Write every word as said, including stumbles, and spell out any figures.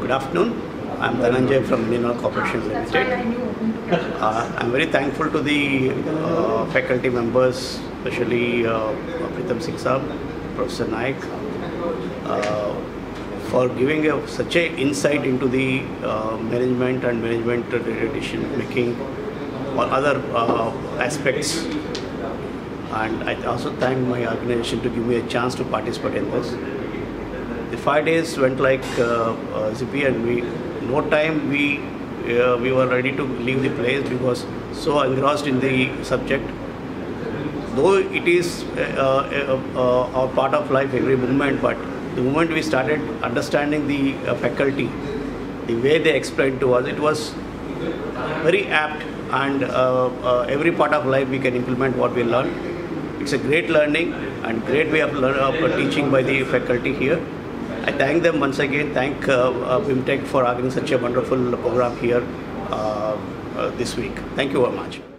Good afternoon. I am Dhananjay from Mineral Corporation Limited. Uh, I am very thankful to the uh, faculty members, especially uh, Pritam Singh Saab, Professor Naik, uh, for giving a, such an insight into the uh, management and management decision making or other uh, aspects. And I also thank my organization to give me a chance to participate in this. The five days went like uh, uh, zippy, and we no time we uh, we were ready to leave the place because so engrossed in the subject. Though it is uh, uh, uh, our part of life, every moment, but the moment we started understanding the uh, faculty, the way they explained to us, it was very apt, and uh, uh, every part of life we can implement what we learn. It's a great learning and great way of, learn, of teaching by the faculty here. I thank them once again, thank uh, uh, BIMTech for having such a wonderful program here uh, uh, this week. Thank you very much.